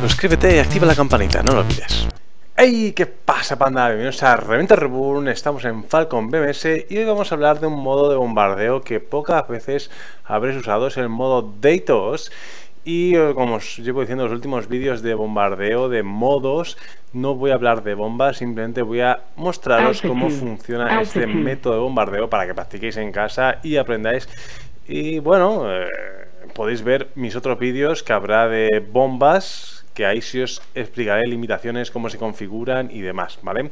suscríbete y activa la campanita, no lo olvides. ¡Hey! ¿Qué pasa, panda? Bienvenidos a Revientor Reborn, estamos en Falcon BMS y hoy vamos a hablar de un modo de bombardeo que pocas veces habréis usado, es el modo DTOS. Y como os llevo diciendo en los últimos vídeos de bombardeo de modos, no voy a hablar de bombas, simplemente voy a mostraros cómo funciona este método de bombardeo para que practiquéis en casa y aprendáis. Y bueno, podéis ver mis otros vídeos que habrá de bombas, que ahí sí os explicaré limitaciones, cómo se configuran y demás, ¿vale?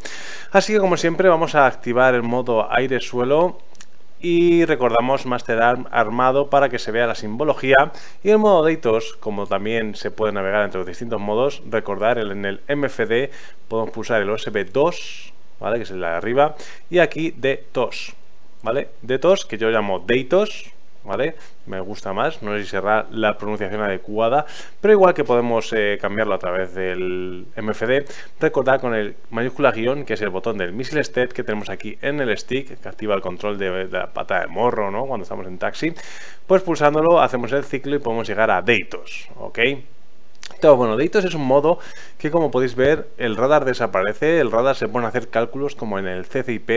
Así que como siempre vamos a activar el modo aire-suelo. Y recordamos Master Arm armado para que se vea la simbología. Y el modo DTOS, como también se puede navegar entre los distintos modos, recordar en el MFD podemos pulsar el OSB2, ¿vale? Que es el de arriba. Y aquí DTOS, ¿vale? DTOS, que yo llamo DTOS, ¿vale? Me gusta más, no sé si será la pronunciación adecuada, pero igual que podemos cambiarlo a través del MFD, recordad con el mayúscula guión, que es el botón del Missile Step que tenemos aquí en el stick, que activa el control de la pata de morro, ¿no? Cuando estamos en taxi, pues pulsándolo hacemos el ciclo y podemos llegar a DTOS, ¿ok? Entonces, bueno, DTOS es un modo que, como podéis ver, el radar desaparece, el radar se pone a hacer cálculos como en el CCIP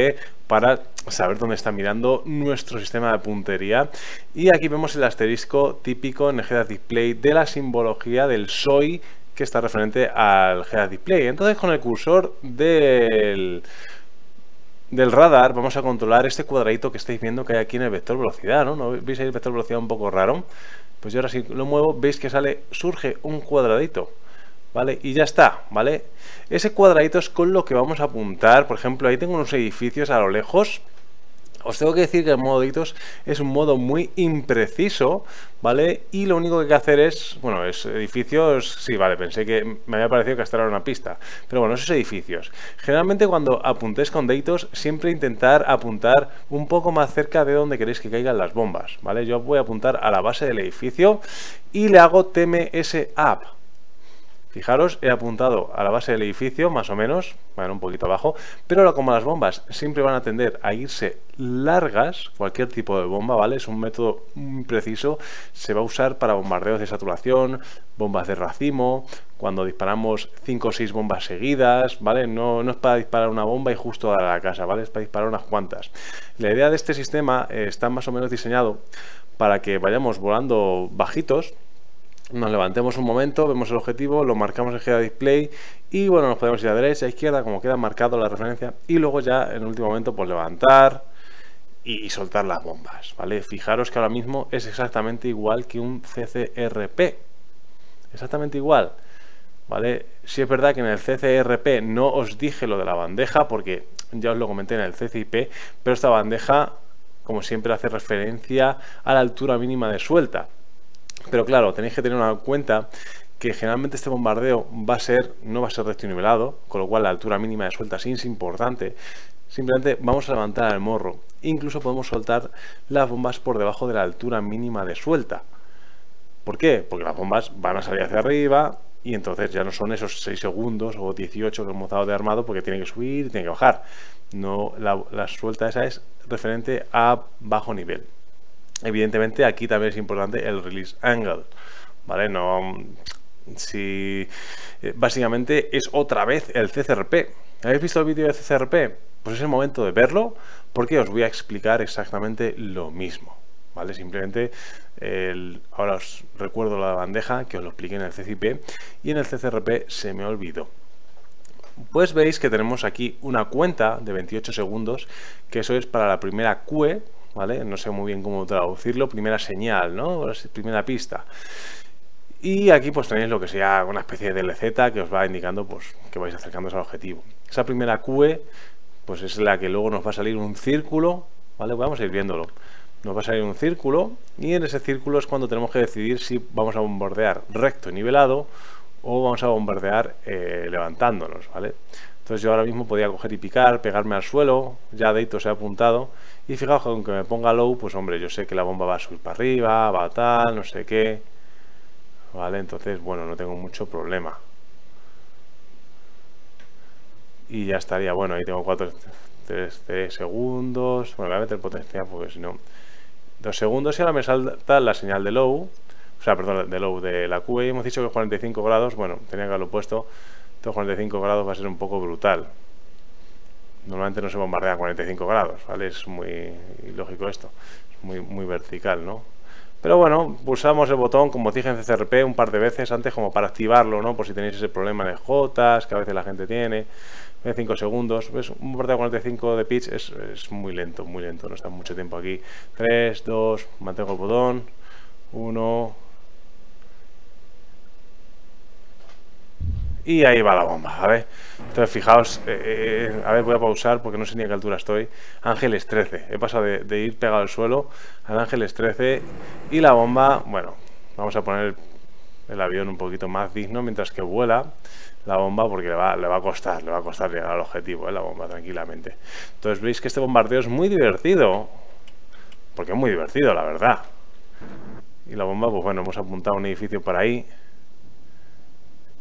para saber dónde está mirando nuestro sistema de puntería. Y aquí vemos el asterisco típico en el Headass Display de la simbología del SOI que está referente al Headass Display. Entonces, con el cursor del radar vamos a controlar este cuadradito que estáis viendo que hay aquí en el vector velocidad, ¿no? ¿No veis ahí el vector velocidad un poco raro? Pues yo ahora si lo muevo, veis que surge un cuadradito, ¿vale? Y ya está, ¿vale? Ese cuadradito es con lo que vamos a apuntar. Por ejemplo, ahí tengo unos edificios a lo lejos. Os tengo que decir que el modo DTOS es un modo muy impreciso, ¿vale? Y lo único que hay que hacer es, bueno, es edificios, sí, vale, pensé que me había parecido que hasta era una pista, pero bueno, esos edificios. Generalmente cuando apuntéis con DTOS siempre intentar apuntar un poco más cerca de donde queréis que caigan las bombas, ¿vale? Yo voy a apuntar a la base del edificio y le hago TMS App. Fijaros, he apuntado a la base del edificio, más o menos, bueno, un poquito abajo, pero como las bombas siempre van a tender a irse largas, cualquier tipo de bomba, ¿vale? Es un método muy preciso, se va a usar para bombardeos de saturación, bombas de racimo, cuando disparamos 5 o 6 bombas seguidas, ¿vale? No es para disparar una bomba y justo a la casa, ¿vale? Es para disparar unas cuantas. La idea de este sistema está más o menos diseñado para que vayamos volando bajitos, nos levantemos un momento, vemos el objetivo, lo marcamos en Headass Display y bueno, nos podemos ir a derecha, a izquierda, como queda marcado la referencia, y luego ya en el último momento pues levantar y soltar las bombas, ¿vale? Fijaros que ahora mismo es exactamente igual que un CCRP, exactamente igual, ¿vale? Sí es verdad que en el CCRP no os dije lo de la bandeja porque ya os lo comenté en el CCIP, pero esta bandeja, como siempre, hace referencia a la altura mínima de suelta. Pero claro, tenéis que tener en cuenta que generalmente este bombardeo no va a ser recto y nivelado, con lo cual la altura mínima de suelta sí es importante. Simplemente vamos a levantar el morro. Incluso podemos soltar las bombas por debajo de la altura mínima de suelta. ¿Por qué? Porque las bombas van a salir hacia arriba y entonces ya no son esos 6 segundos o 18 que hemos dado de armado porque tiene que subir y tiene que bajar. No, la suelta esa es referente a bajo nivel. Evidentemente aquí también es importante el release angle, ¿vale? No, si básicamente es otra vez el CCRP. ¿Habéis visto el vídeo de CCRP? Pues es el momento de verlo porque os voy a explicar exactamente lo mismo, ¿vale? Simplemente ahora os recuerdo la bandeja que os lo expliqué en el CCP y en el CCRP se me olvidó. Pues veis que tenemos aquí una cuenta de 28 segundos, que eso es para la primera QE, ¿vale? No sé muy bien cómo traducirlo, primera señal, ¿no? Primera pista. Y aquí pues tenéis lo que sea una especie de LZ que os va indicando pues que vais acercándoos al objetivo. Esa primera QE pues es la que luego nos va a salir un círculo, ¿vale? Vamos a ir viéndolo. Nos va a salir un círculo y en ese círculo es cuando tenemos que decidir si vamos a bombardear recto y nivelado o vamos a bombardear levantándonos, ¿vale? Entonces yo ahora mismo podía coger y picar, pegarme al suelo, ya DTOS se ha apuntado. Y fijaos que aunque me ponga low, pues hombre, yo sé que la bomba va a subir para arriba, va a tal, no sé qué. Vale, entonces, bueno, no tengo mucho problema. Y ya estaría, bueno, ahí tengo 3 segundos. Bueno, voy a meter potencia porque si no... 2 segundos y ahora me salta la señal de low. o sea, perdón, de low de la QE, hemos dicho que 45 grados, bueno, tenía que haberlo puesto, estos 45 grados va a ser un poco brutal. Normalmente no se bombardea a 45 grados, ¿vale? Es muy lógico esto, es muy vertical, ¿no? Pero bueno, pulsamos el botón, como dije en CCRP, un par de veces antes como para activarlo, ¿no? Por si tenéis ese problema de Jotas, que a veces la gente tiene, 5 segundos, ¿ves? Un bombardeo a 45 de pitch es muy lento, no está mucho tiempo aquí. 3, 2, mantengo el botón, 1... Y ahí va la bomba, a ver. Entonces, fijaos, a ver, voy a pausar porque no sé ni a qué altura estoy. Ángeles 13, he pasado de ir pegado al suelo al Ángeles 13 y la bomba, bueno, vamos a poner el avión un poquito más digno mientras que vuela la bomba porque le va a costar llegar al objetivo, la bomba tranquilamente. Entonces veis que este bombardeo es muy divertido, porque es muy divertido, la verdad. Y la bomba, pues bueno, hemos apuntado un edificio por ahí.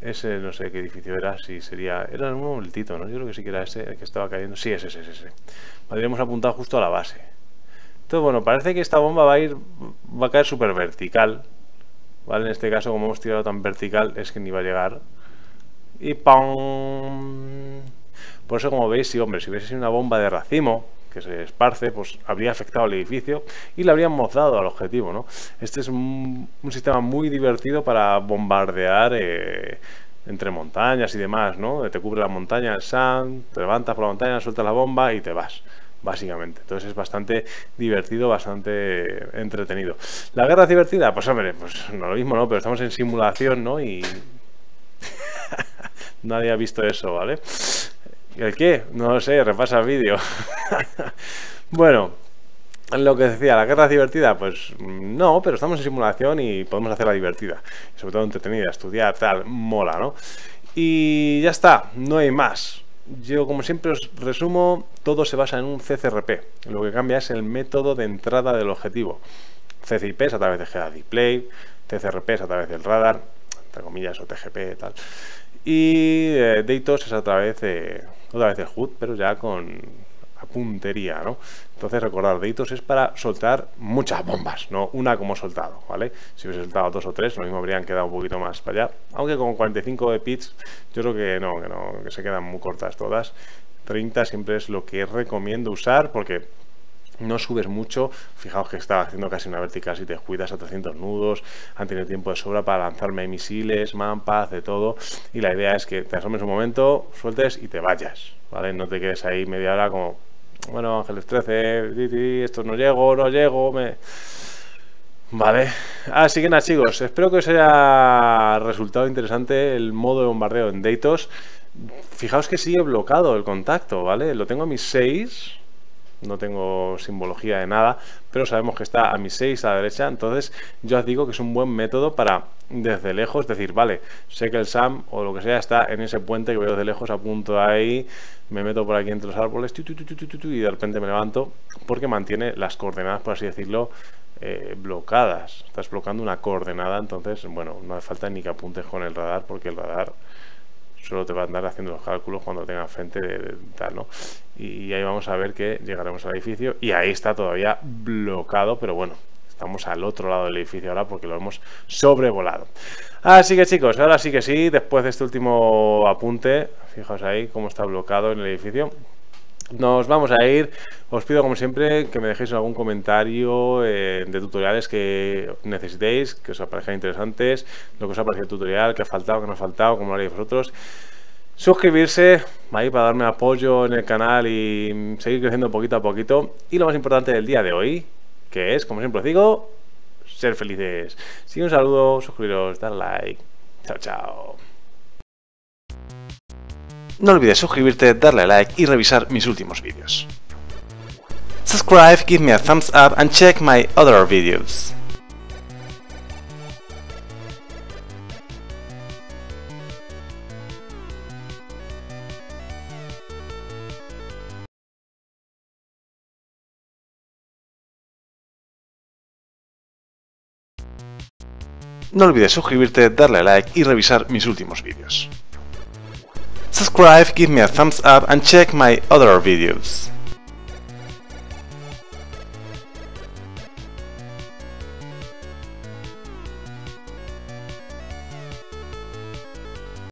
Ese no sé qué edificio era, si sería... Era un momentito, ¿no? Yo creo que sí que era ese, el que estaba cayendo. Sí, ese. Vale, hemos apuntado justo a la base. Entonces, bueno, parece que esta bomba va a caer súper vertical. Vale, en este caso, como hemos tirado tan vertical, es que ni va a llegar. Y ¡pam! Por eso, como veis, sí, hombre, si hubiese sido una bomba de racimo que se esparce, pues habría afectado al edificio y le habrían mozado al objetivo, ¿no? Este es un sistema muy divertido para bombardear entre montañas y demás, ¿no? Te cubre la montaña, el SAM, te levantas por la montaña, sueltas la bomba y te vas, básicamente. Entonces es bastante divertido, bastante entretenido. ¿La guerra es divertida? Pues hombre, pues no lo mismo, ¿no? Pero estamos en simulación, ¿no? Y nadie ha visto eso, ¿vale? ¿El qué? No lo sé, repasa el vídeo. Bueno, lo que decía, ¿la guerra es divertida? Pues no, pero estamos en simulación y podemos hacerla divertida. Sobre todo entretenida, estudiar, tal, mola, ¿no? Y ya está, no hay más. Yo, como siempre os resumo, todo se basa en un CCRP. Lo que cambia es el método de entrada del objetivo. CCIP es a través de Headass Display, CCRP es a través del radar, entre comillas, o TGP, tal. Y DTOS es a través de... otra vez el HUD, pero ya con puntería, ¿no? Entonces, recordad, DTOS es para soltar muchas bombas, no una como soltado, ¿vale? Si hubiese soltado 2 o 3, lo mismo habrían quedado un poquito más para allá. Aunque con 45 de pitch, yo creo que se quedan muy cortas todas. 30 siempre es lo que recomiendo usar porque no subes mucho. Fijaos que estaba haciendo casi una vertical si te cuidas a 300 nudos. Han tenido tiempo de sobra para lanzarme misiles, mampas, de todo. Y la idea es que te asomes un momento, sueltes y te vayas, ¿vale? No te quedes ahí media hora como, bueno, Ángeles 13, esto no llego, me... Vale, así que nada, chicos, espero que os haya resultado interesante el modo de bombardeo en DTOS. Fijaos que sí he bloqueado el contacto, ¿vale? Lo tengo a mis 6. No tengo simbología de nada, pero sabemos que está a mis 6 a la derecha. Entonces yo os digo que es un buen método para desde lejos decir, vale, sé que el SAM o lo que sea está en ese puente que veo de lejos, apunto ahí, me meto por aquí entre los árboles y de repente me levanto porque mantiene las coordenadas, por así decirlo, bloqueadas. Estás bloqueando una coordenada, entonces, bueno, no hace falta ni que apuntes con el radar porque el radar solo te va a andar haciendo los cálculos cuando tenga frente de tal, ¿no? Y ahí vamos a ver que llegaremos al edificio y ahí está todavía bloqueado, pero bueno, estamos al otro lado del edificio ahora porque lo hemos sobrevolado. Así que chicos, ahora sí que sí, después de este último apunte, fijaos ahí cómo está bloqueado en el edificio. Nos vamos a ir. Os pido como siempre que me dejéis algún comentario de tutoriales que necesitéis, que os aparezcan interesantes, lo que os ha parecido el tutorial, que ha faltado, que no ha faltado, como lo haréis vosotros. Suscribirse ahí para darme apoyo en el canal y seguir creciendo poquito a poquito. Y lo más importante del día de hoy, que es, como siempre os digo, ser felices. Sí, un saludo, suscribiros, dar like. Chao, chao. No olvides suscribirte, darle a like y revisar mis últimos vídeos. Subscribe, give me a thumbs up and check my other videos. No olvides suscribirte, darle a like y revisar mis últimos vídeos. Subscribe, give me a thumbs up and check my other videos.